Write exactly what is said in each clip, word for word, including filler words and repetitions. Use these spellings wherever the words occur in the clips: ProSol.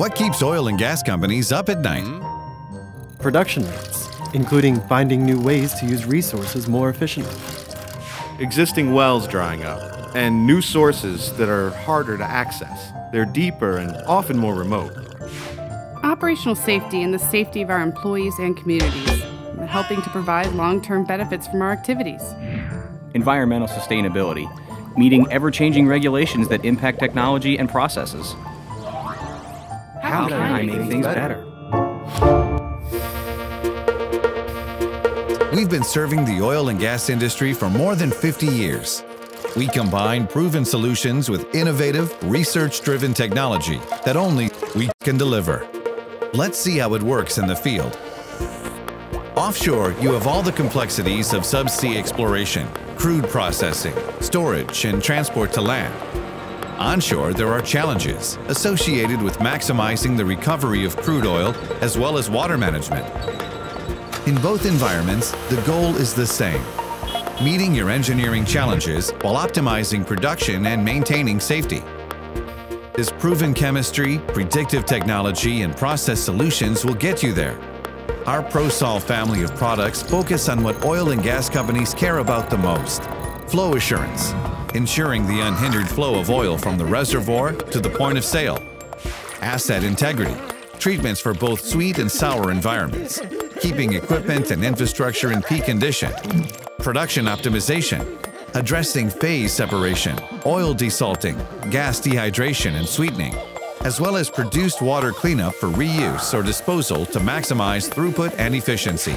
What keeps oil and gas companies up at night? Production rates, including finding new ways to use resources more efficiently. Existing wells drying up, and new sources that are harder to access. They're deeper and often more remote. Operational safety and the safety of our employees and communities, helping to provide long-term benefits from our activities. Environmental sustainability, meeting ever-changing regulations that impact technology and processes. How can I make things better? We've been serving the oil and gas industry for more than fifty years. We combine proven solutions with innovative, research-driven technology that only we can deliver. Let's see how it works in the field. Offshore, you have all the complexities of subsea exploration, crude processing, storage, and transport to land. Onshore, there are challenges associated with maximizing the recovery of crude oil as well as water management. In both environments, the goal is the same: meeting your engineering challenges while optimizing production and maintaining safety. This proven chemistry, predictive technology, and process solutions will get you there. Our ProSol family of products focus on what oil and gas companies care about the most: flow assurance, ensuring the unhindered flow of oil from the reservoir to the point of sale; asset integrity, treatments for both sweet and sour environments, keeping equipment and infrastructure in peak condition; production optimization, addressing phase separation, oil desalting, gas dehydration and sweetening, as well as produced water cleanup for reuse or disposal to maximize throughput and efficiency;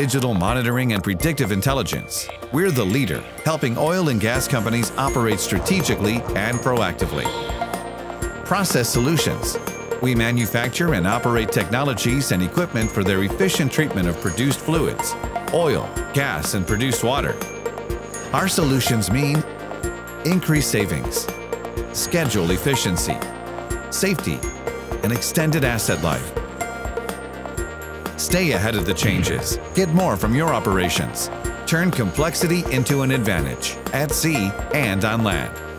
digital monitoring and predictive intelligence. We're the leader, helping oil and gas companies operate strategically and proactively. Process solutions. We manufacture and operate technologies and equipment for their efficient treatment of produced fluids, oil, gas, and produced water. Our solutions mean increased savings, schedule efficiency, safety, and extended asset life. Stay ahead of the changes. Get more from your operations. Turn complexity into an advantage at sea and on land.